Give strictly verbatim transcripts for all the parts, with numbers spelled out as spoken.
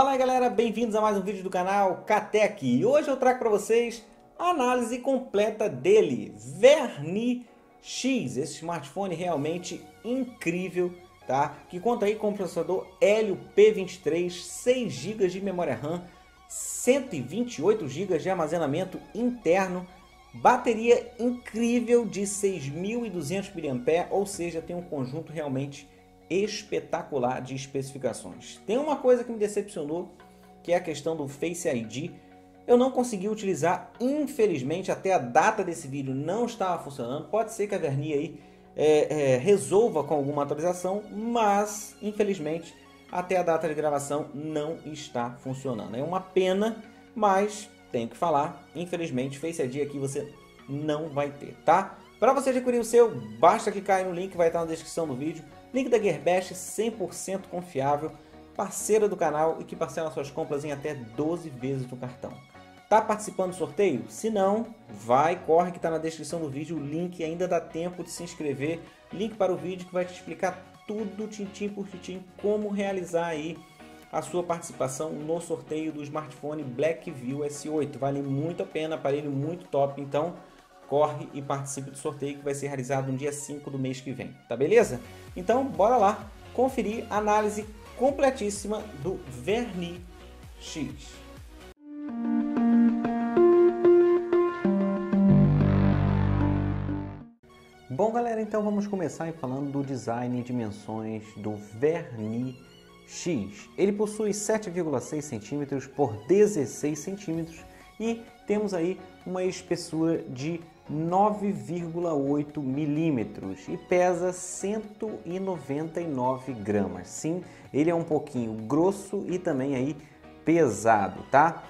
Fala aí galera, bem-vindos a mais um vídeo do canal K Tech. E hoje eu trago para vocês a análise completa dele, Vernee X, esse smartphone realmente incrível, tá? Que conta aí com o processador Helio P vinte e três, seis gigas de memória RAM, cento e vinte e oito gigas de armazenamento interno, bateria incrível de seis mil e duzentos miliampères-hora, ou seja, tem um conjunto realmente espetacular de especificações. Tem uma coisa que me decepcionou, que é a questão do Face I D. Eu não consegui utilizar, infelizmente, até a data desse vídeo não estava funcionando. Pode ser que a Vernee aí é, é, resolva com alguma atualização, mas infelizmente até a data de gravação não está funcionando. É uma pena, mas tenho que falar, infelizmente Face I D aqui você não vai ter, tá? Para você adquirir o seu, basta clicar aí no link, vai estar na descrição do vídeo. Link da Gearbest, cem por cento confiável, parceira do canal e que parcela suas compras em até doze vezes no cartão. Tá participando do sorteio? Se não, vai, corre que está na descrição do vídeo o link, ainda dá tempo de se inscrever. Link para o vídeo que vai te explicar tudo, tintim por tintim, como realizar aí a sua participação no sorteio do smartphone Blackview S oito. Vale muito a pena, aparelho muito top, então corre e participe do sorteio que vai ser realizado no dia cinco do mês que vem, tá beleza? Então, bora lá conferir a análise completíssima do Vernee X. Bom, galera, então vamos começar falando do design e dimensões do Vernee X. Ele possui sete vírgula seis centímetros por dezesseis centímetros e temos aí uma espessura de nove vírgula oito milímetros e pesa cento e noventa e nove gramas. Sim, ele é um pouquinho grosso e também aí pesado, tá?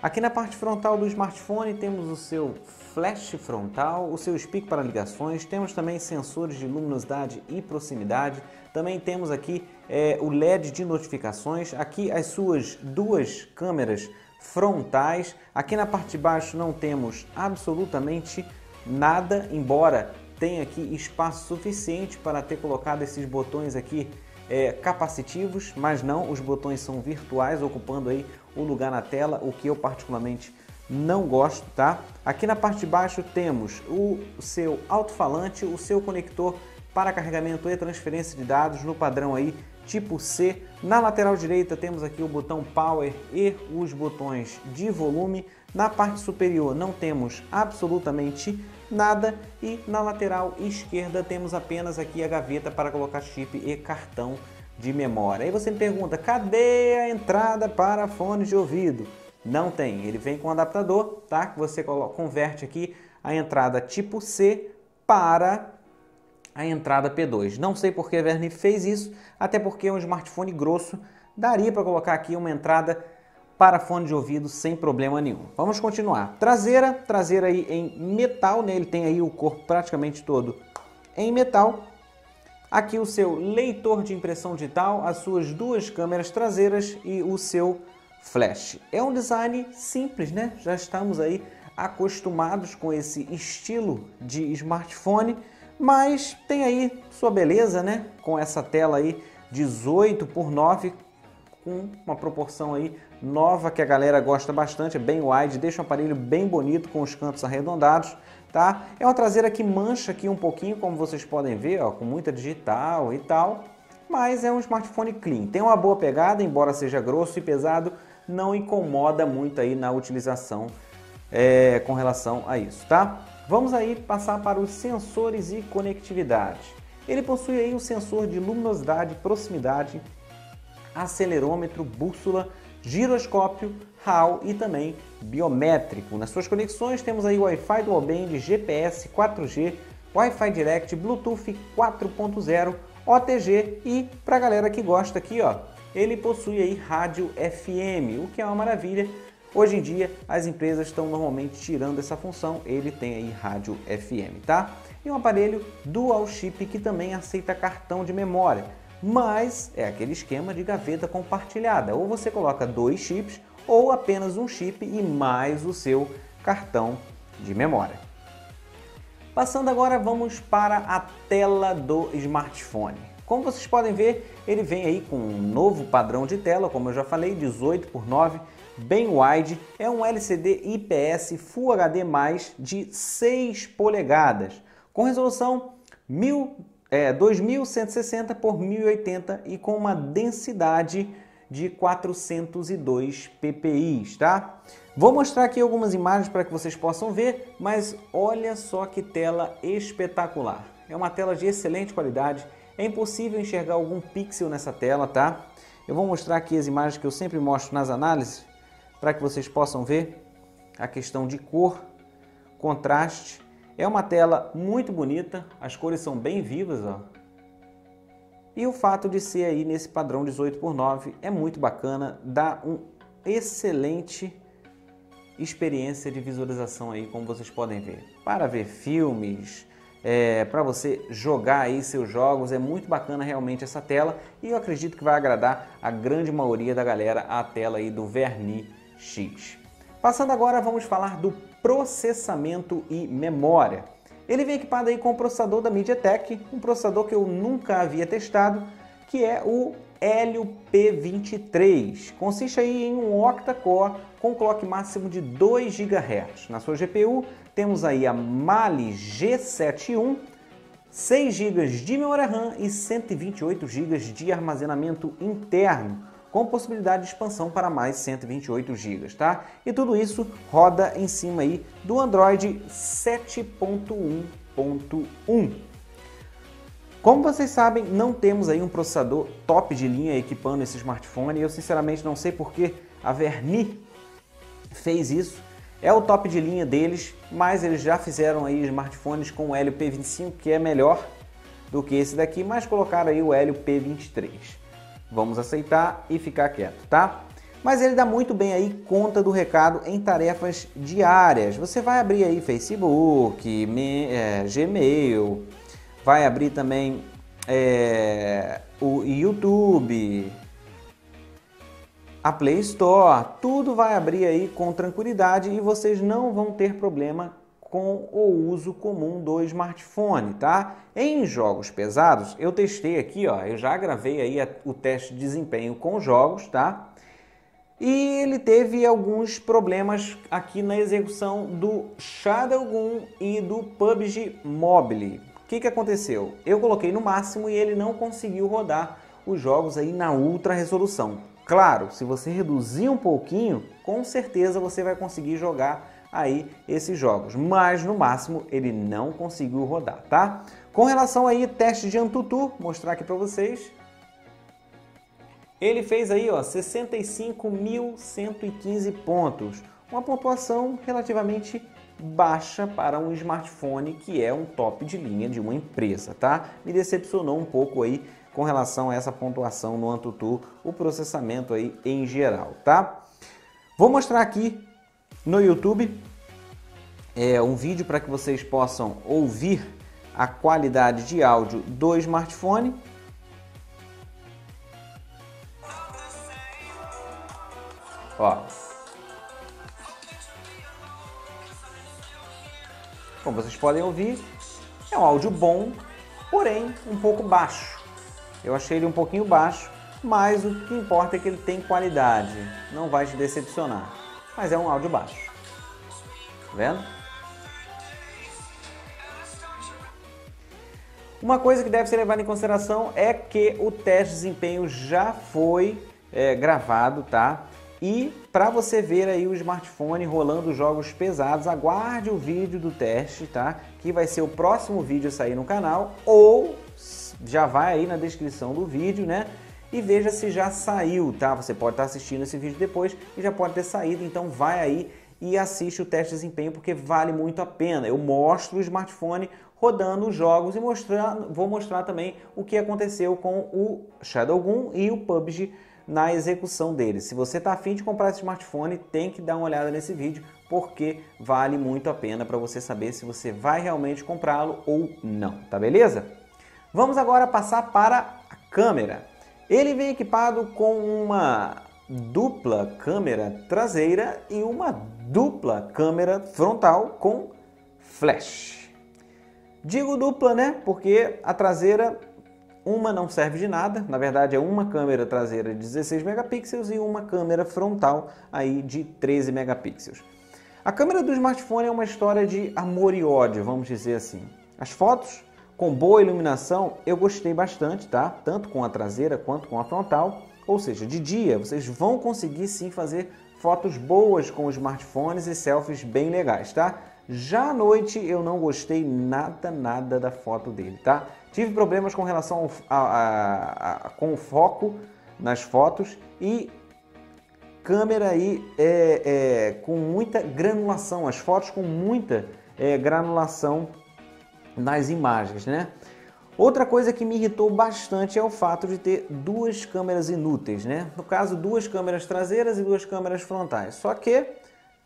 Aqui na parte frontal do smartphone temos o seu flash frontal, o seu speak para ligações, temos também sensores de luminosidade e proximidade, também temos aqui é, o L E D de notificações, aqui as suas duas câmeras frontais. Aqui na parte de baixo não temos absolutamente nada, embora tenha aqui espaço suficiente para ter colocado esses botões aqui é, capacitivos, mas não, os botões são virtuais, ocupando aí o lugar na tela, o que eu particularmente não gosto, tá? Aqui na parte de baixo temos o seu alto-falante, o seu conector para carregamento e transferência de dados no padrão aí tipo C. Na lateral direita temos aqui o botão Power e os botões de volume. Na parte superior não temos absolutamente nada e na lateral esquerda temos apenas aqui a gaveta para colocar chip e cartão de memória. Aí você me pergunta, cadê a entrada para fones de ouvido? Não tem, ele vem com um adaptador, tá? Que você converte aqui a entrada tipo C para a entrada P dois. Não sei porque a Vernee fez isso, até porque é um smartphone grosso, daria para colocar aqui uma entrada para fone de ouvido sem problema nenhum. Vamos continuar. Traseira, traseira aí em metal, né? Ele tem aí o corpo praticamente todo em metal. Aqui o seu leitor de impressão digital, as suas duas câmeras traseiras e o seu flash. É um design simples, né? Já estamos aí acostumados com esse estilo de smartphone, mas tem aí sua beleza, né? Com essa tela aí dezoito por nove, com uma proporção aí nova que a galera gosta bastante, é bem wide, deixa o aparelho bem bonito com os cantos arredondados, tá? É uma traseira que mancha aqui um pouquinho, como vocês podem ver, ó, com muita digital e tal, mas é um smartphone clean. Tem uma boa pegada, embora seja grosso e pesado, não incomoda muito aí na utilização é, com relação a isso, tá? Vamos aí passar para os sensores e conectividade. Ele possui aí um sensor de luminosidade, proximidade, acelerômetro, bússola, giroscópio, H A L e também biométrico. Nas suas conexões temos aí Wi-Fi dual band, G P S, quatro G, Wi-Fi Direct, Bluetooth quatro ponto zero, O T G e para a galera que gosta aqui, ó, ele possui aí rádio F M, o que é uma maravilha. Hoje em dia, as empresas estão normalmente tirando essa função, ele tem aí rádio F M, tá? E um aparelho dual chip que também aceita cartão de memória, mas é aquele esquema de gaveta compartilhada, ou você coloca dois chips, ou apenas um chip e mais o seu cartão de memória. Passando agora, vamos para a tela do smartphone. Como vocês podem ver, ele vem aí com um novo padrão de tela, como eu já falei, dezoito por nove, bem wide, é um L C D I P S Full H D mais, de seis polegadas, com resolução dois mil cento e sessenta por mil e oitenta e com uma densidade de quatrocentos e dois P P I, tá? Vou mostrar aqui algumas imagens para que vocês possam ver, mas olha só que tela espetacular. É uma tela de excelente qualidade, é impossível enxergar algum pixel nessa tela, tá? Eu vou mostrar aqui as imagens que eu sempre mostro nas análises, para que vocês possam ver a questão de cor, contraste. É uma tela muito bonita, as cores são bem vivas, ó. E o fato de ser aí nesse padrão dezoito por nove é muito bacana, dá um excelente experiência de visualização aí, como vocês podem ver. Para ver filmes, é, para você jogar aí seus jogos, é muito bacana realmente essa tela e eu acredito que vai agradar a grande maioria da galera a tela aí do Vernee X. Passando agora, vamos falar do processamento e memória. Ele vem equipado aí com o processador da MediaTek, um processador que eu nunca havia testado, que é o Helio P vinte e três. Consiste aí em um octa-core com clock máximo de dois gigahertz. Na sua G P U temos aí a Mali G setenta e um, seis gigabytes de memória RAM e cento e vinte e oito gigabytes de armazenamento interno, com possibilidade de expansão para mais cento e vinte e oito gigabytes, tá? E tudo isso roda em cima aí do Android sete ponto um ponto um. Como vocês sabem, não temos aí um processador top de linha equipando esse smartphone. Eu sinceramente não sei porque a Vernee fez isso. É o top de linha deles, mas eles já fizeram aí smartphones com o Helio P vinte e cinco, que é melhor do que esse daqui, mas colocaram aí o Helio P vinte e três. Vamos aceitar e ficar quieto, tá? Mas ele dá muito bem aí conta do recado em tarefas diárias. Você vai abrir aí Facebook, me, é, Gmail, vai abrir também é, o YouTube, a Play Store, tudo vai abrir aí com tranquilidade e vocês não vão ter problema com o uso comum do smartphone, tá? Em jogos pesados, eu testei aqui, ó, eu já gravei aí a, o teste de desempenho com jogos, tá? E ele teve alguns problemas aqui na execução do Shadowgun e do P U B G Mobile. O que que aconteceu? Eu coloquei no máximo e ele não conseguiu rodar os jogos aí na ultra resolução. Claro, se você reduzir um pouquinho, com certeza você vai conseguir jogar aí esses jogos, mas no máximo ele não conseguiu rodar, tá? Com relação aí teste de AnTuTu, mostrar aqui para vocês, ele fez aí, ó, sessenta e cinco mil cento e quinze pontos, uma pontuação relativamente baixa para um smartphone que é um top de linha de uma empresa, tá? Me decepcionou um pouco aí com relação a essa pontuação no AnTuTu, o processamento aí em geral, tá? Vou mostrar aqui no YouTube é um vídeo para que vocês possam ouvir a qualidade de áudio do smartphone. Ó. Como vocês podem ouvir, é um áudio bom, porém um pouco baixo. Eu achei ele um pouquinho baixo, mas o que importa é que ele tem qualidade, não vai te decepcionar. Mas é um áudio baixo, tá vendo? Uma coisa que deve ser levada em consideração é que o teste de desempenho já foi é, gravado, tá? E para você ver aí o smartphone rolando jogos pesados, aguarde o vídeo do teste, tá? Que vai ser o próximo vídeo a sair no canal, ou já vai aí na descrição do vídeo, né? E veja se já saiu, tá? Você pode estar assistindo esse vídeo depois e já pode ter saído, então vai aí e assiste o teste de desempenho porque vale muito a pena. Eu mostro o smartphone rodando os jogos e mostrando, vou mostrar também o que aconteceu com o Shadowgun e o P U B G na execução deles. Se você está afim de comprar esse smartphone, tem que dar uma olhada nesse vídeo porque vale muito a pena para você saber se você vai realmente comprá-lo ou não, tá beleza? Vamos agora passar para a câmera. Ele vem equipado com uma dupla câmera traseira e uma dupla câmera frontal com flash. Digo dupla, né? Porque a traseira Uma não serve de nada, na verdade é uma câmera traseira de dezesseis megapixels e uma câmera frontal aí de treze megapixels. A câmera do smartphone é uma história de amor e ódio, vamos dizer assim. As fotos, com boa iluminação, eu gostei bastante, tá? Tanto com a traseira quanto com a frontal, ou seja, de dia vocês vão conseguir sim fazer fotos boas com os smartphones e selfies bem legais, tá? Já à noite eu não gostei nada, nada da foto dele, tá? Tive problemas com relação ao, a, a, a, com o foco nas fotos e câmera aí é, é, com muita granulação, as fotos com muita é, granulação nas imagens, né? Outra coisa que me irritou bastante é o fato de ter duas câmeras inúteis, né? No caso, duas câmeras traseiras e duas câmeras frontais, só que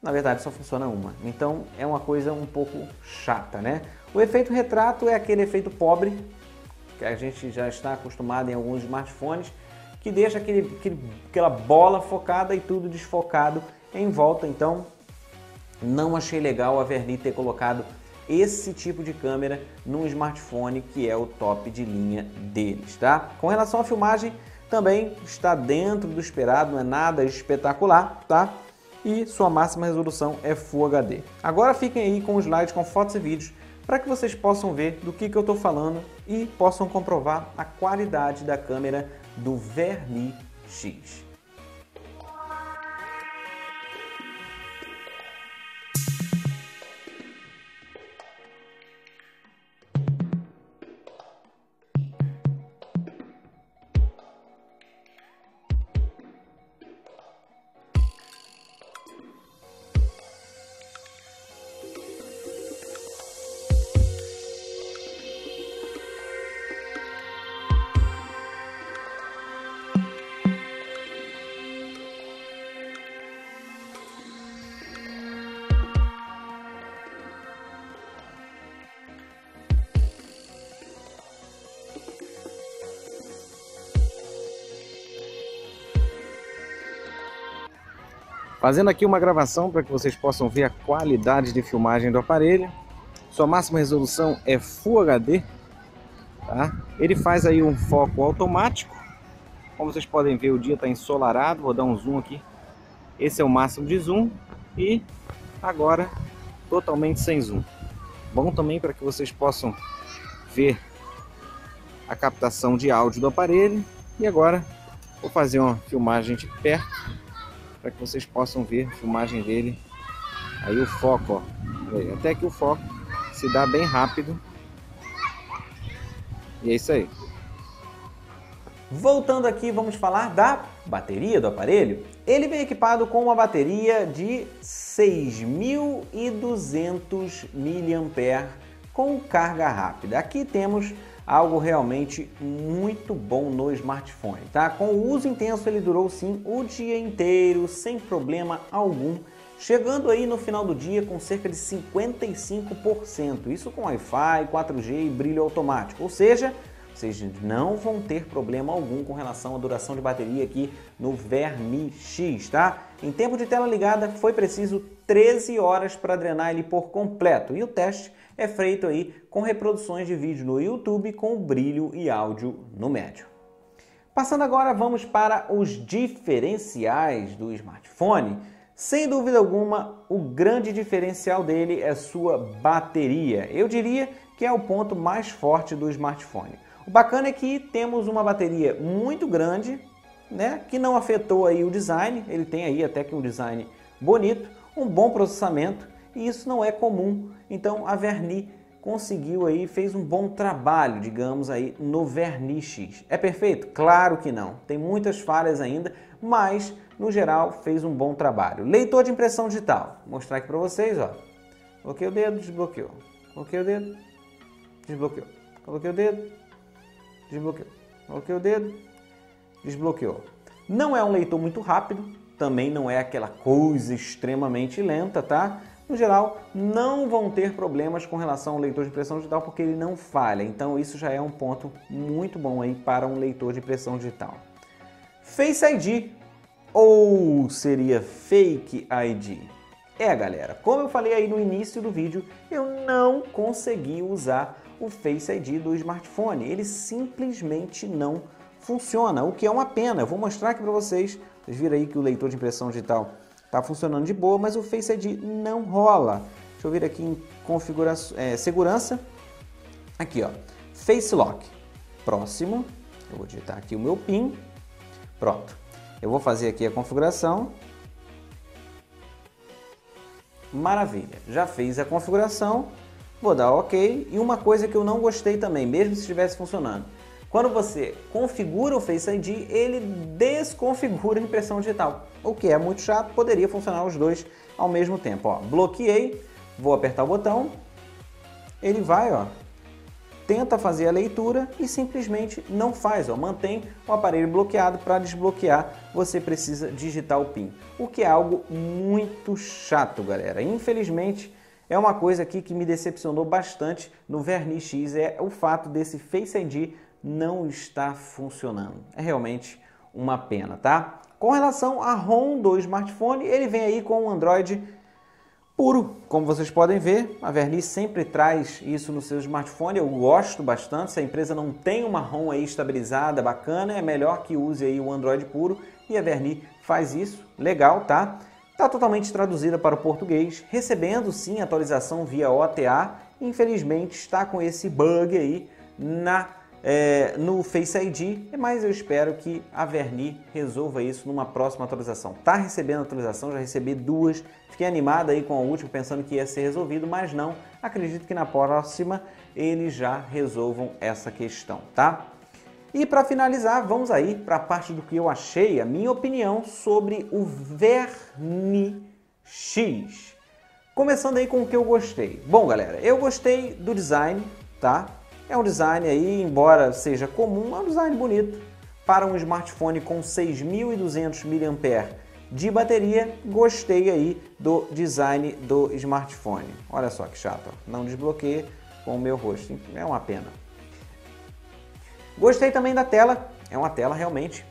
na verdade só funciona uma, então é uma coisa um pouco chata, né? O efeito retrato é aquele efeito pobre que a gente já está acostumado em alguns smartphones, que deixa aquele, aquele, aquela bola focada e tudo desfocado em volta. Então não achei legal a Vernee ter colocado esse tipo de câmera num smartphone que é o top de linha deles, tá? Com relação à filmagem, também está dentro do esperado, não é nada espetacular, tá? E sua máxima resolução é Full H D. Agora fiquem aí com os slides com fotos e vídeos para que vocês possam ver do que, que eu estou falando e possam comprovar a qualidade da câmera do Vernee X. Fazendo aqui uma gravação para que vocês possam ver a qualidade de filmagem do aparelho. Sua máxima resolução é Full H D, tá? Ele faz aí um foco automático. Como vocês podem ver, o dia está ensolarado. Vou dar um zoom aqui. Esse é o máximo de zoom. E agora totalmente sem zoom. Bom também para que vocês possam ver a captação de áudio do aparelho. E agora vou fazer uma filmagem de perto, para que vocês possam ver a filmagem dele. Aí o foco, ó, até que o foco se dá bem rápido. E é isso aí. Voltando aqui, vamos falar da bateria do aparelho. Ele vem equipado com uma bateria de seis mil e duzentos miliampères-hora com carga rápida. Aqui temos algo realmente muito bom no smartphone, tá? Com o uso intenso ele durou sim o dia inteiro, sem problema algum, chegando aí no final do dia com cerca de cinquenta e cinco por cento, isso com Wi-Fi, quatro G e brilho automático, ou seja, vocês não vão ter problema algum com relação à duração de bateria aqui no Vernee X, tá? Em tempo de tela ligada foi preciso treze horas para drenar ele por completo, e o teste é feito aí com reproduções de vídeo no YouTube com brilho e áudio no médio. Passando agora, vamos para os diferenciais do smartphone. Sem dúvida alguma, o grande diferencial dele é sua bateria. Eu diria que é o ponto mais forte do smartphone. O bacana é que temos uma bateria muito grande, né, que não afetou aí o design. Ele tem aí até que um design bonito, um bom processamento, e isso não é comum. Então a Vernee conseguiu aí, fez um bom trabalho, digamos aí, no Vernee X. É perfeito? Claro que não. Tem muitas falhas ainda, mas no geral fez um bom trabalho. Leitor de impressão digital. Vou mostrar aqui para vocês, ó. Coloquei o dedo, desbloqueou. Coloquei o dedo, desbloqueou. Coloquei o dedo, desbloqueou. Coloquei o dedo, desbloqueou. Não é um leitor muito rápido, também não é aquela coisa extremamente lenta, tá? No geral, não vão ter problemas com relação ao leitor de impressão digital, porque ele não falha. Então isso já é um ponto muito bom aí para um leitor de impressão digital. Face I D, ou seria Fake I D? É, galera, como eu falei aí no início do vídeo, eu não consegui usar o Face I D do smartphone. Ele simplesmente não funciona, o que é uma pena. Eu vou mostrar aqui para vocês. Vocês viram aí que o leitor de impressão digital está funcionando de boa, mas o Face I D não rola. Deixa eu vir aqui em configuração, é, segurança. Aqui, ó, Face Lock. Próximo. Eu vou digitar aqui o meu PIN. Pronto. Eu vou fazer aqui a configuração. Maravilha. Já fiz a configuração. Vou dar OK. E uma coisa que eu não gostei também, mesmo se estivesse funcionando. Quando você configura o Face I D, ele desconfigura a impressão digital. O que é muito chato, poderia funcionar os dois ao mesmo tempo. Ó, bloqueei, vou apertar o botão, ele vai, ó, tenta fazer a leitura e simplesmente não faz. Ó, mantém o aparelho bloqueado. Para desbloquear, você precisa digitar o PIN, o que é algo muito chato, galera. Infelizmente, é uma coisa aqui que me decepcionou bastante no Vernee X, é o fato desse Face I D não está funcionando. É realmente uma pena, tá? Com relação à ROM do smartphone, ele vem aí com o Android puro. Como vocês podem ver, a Vernee sempre traz isso no seu smartphone. Eu gosto bastante. Se a empresa não tem uma ROM aí estabilizada, bacana, é melhor que use aí o Android puro. E a Vernee faz isso. Legal, tá? Está totalmente traduzida para o português, recebendo sim atualização via O T A. Infelizmente está com esse bug aí na É, no Face I D, mas eu espero que a Vernee resolva isso numa próxima atualização. Tá recebendo atualização, já recebi duas, fiquei animada aí com a última pensando que ia ser resolvido, mas não. Acredito que na próxima eles já resolvam essa questão, tá? E para finalizar, vamos aí para a parte do que eu achei, a minha opinião sobre o Vernee X. Começando aí com o que eu gostei. Bom, galera, eu gostei do design, tá? É um design aí, embora seja comum, é um design bonito. Para um smartphone com seis mil e duzentos miliampères-hora de bateria, gostei aí do design do smartphone. Olha só que chato, ó. Não desbloqueia com o meu rosto, é uma pena. Gostei também da tela, é uma tela realmente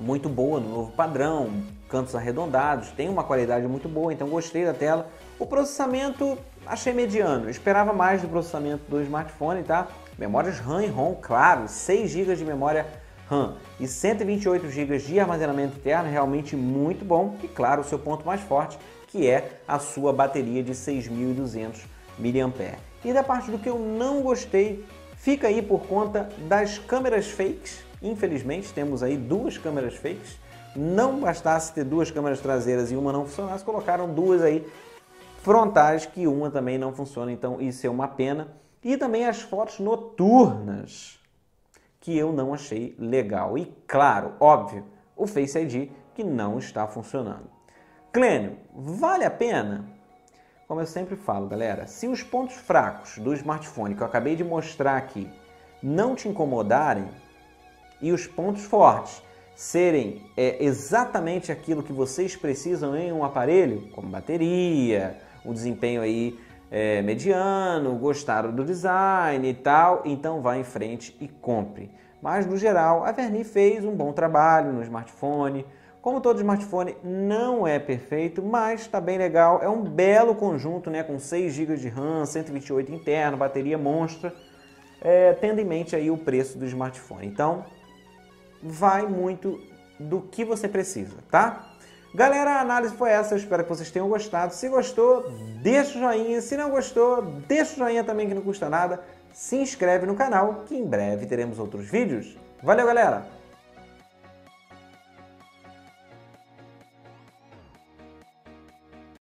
muito boa, no novo padrão, cantos arredondados, tem uma qualidade muito boa, então gostei da tela. O processamento achei mediano, eu esperava mais do processamento do smartphone, tá? Memórias RAM e ROM, claro, seis gigas de memória RAM e cento e vinte e oito gigas de armazenamento interno, realmente muito bom. E claro, o seu ponto mais forte, que é a sua bateria de seis mil e duzentos miliampères-hora. E da parte do que eu não gostei, fica aí por conta das câmeras fakes. Infelizmente, temos aí duas câmeras fakes. Não bastasse ter duas câmeras traseiras e uma não funcionasse, colocaram duas aí frontais, que uma também não funciona, então isso é uma pena. E também as fotos noturnas, que eu não achei legal. E claro, óbvio, o Face I D que não está funcionando. Clênio, vale a pena? Como eu sempre falo, galera, se os pontos fracos do smartphone que eu acabei de mostrar aqui não te incomodarem e os pontos fortes serem é, exatamente aquilo que vocês precisam em um aparelho, como bateria, um desempenho aí é, mediano, gostaram do design e tal, então vá em frente e compre. Mas no geral, a Vernee fez um bom trabalho no smartphone. Como todo smartphone, não é perfeito, mas está bem legal. É um belo conjunto, né, com seis gigas de RAM, cento e vinte e oito interno, bateria monstra, é, tendo em mente aí o preço do smartphone. Então, vai muito do que você precisa, tá? Galera, a análise foi essa, eu espero que vocês tenham gostado. Se gostou, deixa o joinha. Se não gostou, deixa o joinha também, que não custa nada. Se inscreve no canal, que em breve teremos outros vídeos. Valeu, galera!